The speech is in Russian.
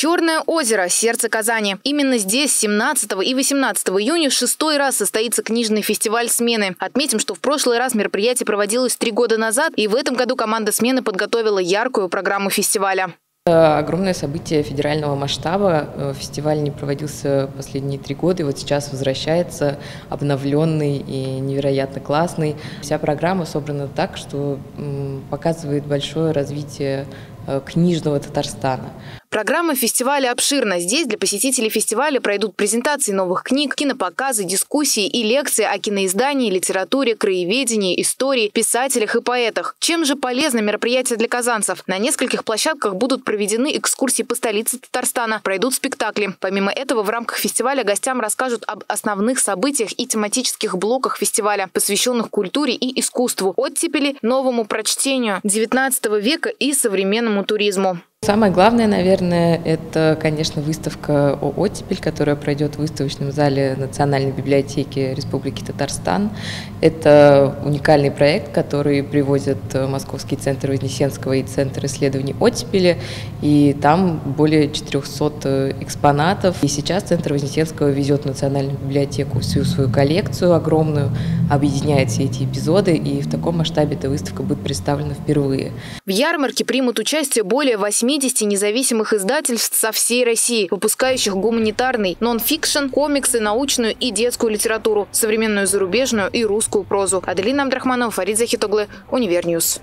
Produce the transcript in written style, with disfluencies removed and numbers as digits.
Черное озеро – сердце Казани. Именно здесь 17 и 18 июня в 6-й раз состоится книжный фестиваль «Смены». Отметим, что в прошлый раз мероприятие проводилось 3 года назад, и в этом году команда «Смены» подготовила яркую программу фестиваля. Огромное событие федерального масштаба. Фестиваль не проводился последние 3 года, и вот сейчас возвращается обновленный и невероятно классный. Вся программа собрана так, что показывает большое развитие книжного Татарстана. Программа фестиваля обширна. Здесь для посетителей фестиваля пройдут презентации новых книг, кинопоказы, дискуссии и лекции о киноиздании, литературе, краеведении, истории, писателях и поэтах. Чем же полезно мероприятие для казанцев? На нескольких площадках будут проведены экскурсии по столице Татарстана, пройдут спектакли. Помимо этого, в рамках фестиваля гостям расскажут об основных событиях и тематических блоках фестиваля, посвященных культуре и искусству, оттепели, новому прочтению, 19 века и современному туризму. Самое главное, наверное, это, конечно, выставка «Оттепель», которая пройдет в выставочном зале Национальной библиотеки Республики Татарстан. Это уникальный проект, который привозят Московский Центр Вознесенского и Центр исследований Оттепели, и там более 400 экспонатов. И сейчас Центр Вознесенского везет в Национальную библиотеку всю свою коллекцию огромную, объединяет все эти эпизоды, и в таком масштабе эта выставка будет представлена впервые. В ярмарке примут участие более 80 независимых издательств со всей России, выпускающих гуманитарный, нон-фикшн, комиксы, научную и детскую литературу, современную зарубежную и русскую прозу. Аделина Андрахманова, Фарид Захитоглы, Универньюз.